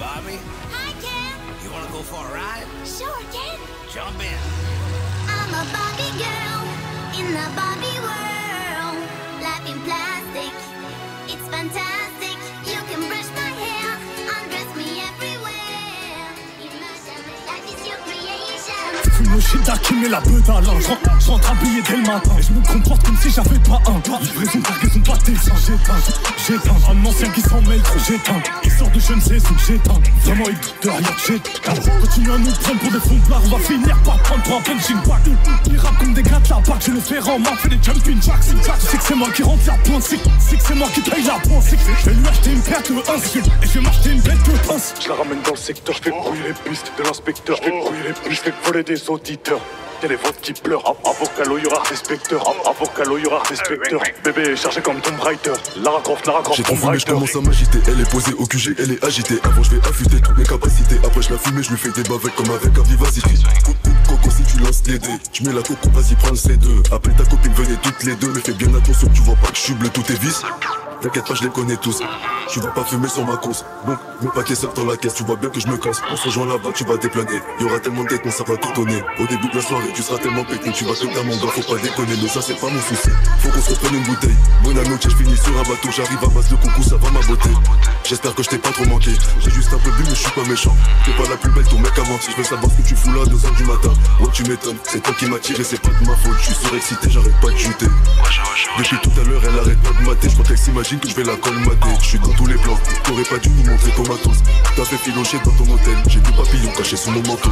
Barbie? Hi, Ken. You want to go for a ride? Sure, Ken. Jump in. I'm a Barbie girl in the Barbie world. Life in plastic, it's fantastic. You can brush my hair, undress me everywhere. Immersion, life is your creation. Fume le shit d'Akim et la beute à l'ange. Je rentre habillé dès le matin. Et je me comporte comme si j'avais pas un plan. Livraison, cargaison, pâté. J'éteins. Un ancien qui s'en mêle trop. J'éteins. Il sort de je ne sais où. J'éteins. Vraiment, il doute de rien. J'éteins. Continue à nous prendre pour des fonds de barre. On va finir par prendre trois punching bags. Il rappe comme des grattes la bague. Je le fais en main. Fais des jumping jacks. Tu sais que c'est moi qui rentre la pointe. C'est que c'est moi qui paye la pointe. Je vais lui acheter une paire, tu veux insulte. Et je vais m'acheter une bête, tu veux pince. Je la ramène dans le secteur. Je fais brouiller les pistes de l'inspecteur. Je fais brouiller les pistes. Je fais voler des auditeurs. Y'a les votes qui pleurent. Avocalo, y'aura des specteurs. Avocalo, y'aura des specteurs. Bébé est chargé comme Tomb Raider. Lara Croft. J'ai trop fumé, je commence à m'agiter. Elle est posée au QG, elle est agitée. Avant, je vais affûter toutes mes capacités. Après, je la fume et je lui fais des bavettes comme avec un vivacité. Coco, si tu lances les dés, tu mets la coco, vas-y, prends le C2. Appelle ta copine, venez toutes les deux. Mais fais bien attention, tu vois pas que je suis bleu, tout est vice. T'inquiète pas, je les connais tous. Tu vas pas fumer sur ma cause. Donc, mon paquet sort dans la caisse, tu vois bien que je me casse. On se rejoint là-bas, tu vas déplaner. Y'aura tellement de tête, ça va t'étonner. Au début de la soirée, tu seras tellement pété. Tu vas péter à mon gars, faut pas déconner. Mais ça, c'est pas mon souci. Faut qu'on se reprenne une bouteille. Bonne noche, je finis sur un bateau. J'arrive à base le coucou, ça va ma beauté. J'espère que je t'ai pas trop manqué. J'ai juste un peu bu, mais je suis pas méchant. T'es pas la plus belle, ton mec a menti. Je veux savoir ce que tu fous là à 2h du matin. Ouais, tu m'étonnes, c'est toi qui m'as tiré, c'est pas de ma faute. Je suis surexcité, j'arrête pas de juter. Depuis tout à l'heure, elle arrête pas de mater. Je crois qu'elle s'imagine que je vais la colmater. Je suis dans tous les plans, t'aurais pas dû nous montrer ton matos. T'as fait filocher dans ton hôtel, j'ai des papillons cachés sous mon manteau.